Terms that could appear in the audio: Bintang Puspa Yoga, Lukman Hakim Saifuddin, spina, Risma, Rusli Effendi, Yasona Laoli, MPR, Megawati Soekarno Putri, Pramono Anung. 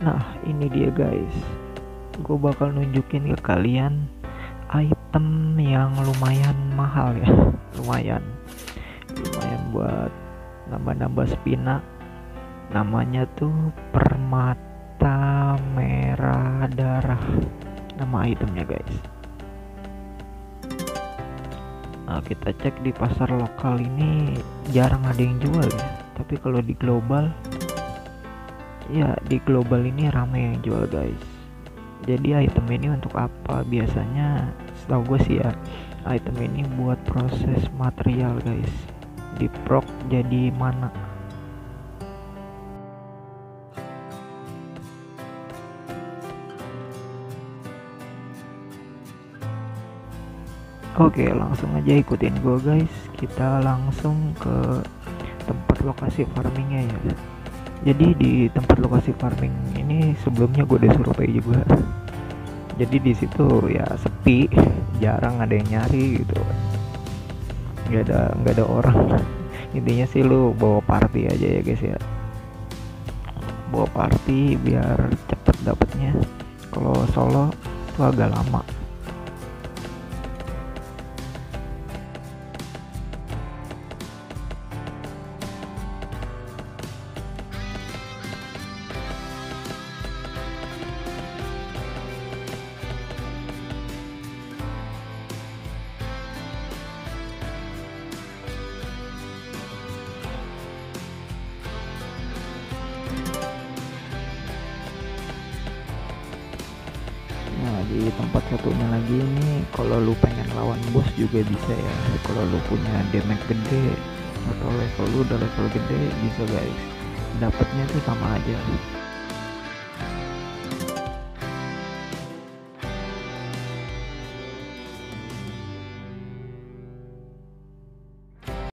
Nah, ini dia guys, gue bakal nunjukin ke kalian item yang lumayan mahal ya, lumayan buat nambah-nambah spina. Namanya tuh permata merah darah, nama itemnya guys. Nah, kita cek di pasar lokal ini jarang ada yang jual ya, tapi kalau di global ya, di global ini ramai yang jual guys. Jadi item ini untuk apa? Biasanya setahu gue sih ya, item ini buat proses material guys, diprok jadi mana. Oke, langsung aja ikutin gue guys, kita langsung ke tempat lokasi farmingnya ya. Jadi di tempat lokasi farming ini sebelumnya gue udah survei juga. Jadi di situ ya sepi, jarang ada yang nyari gitu. Nggak ada orang. Intinya sih lu bawa party aja ya guys ya. Bawa party biar cepet dapetnya. Kalau solo itu agak lama. Di tempat satunya lagi ini, kalau lu pengen lawan bos juga bisa ya. Kalau lu punya damage gede atau level lu udah level gede bisa guys, dapatnya tuh sama aja.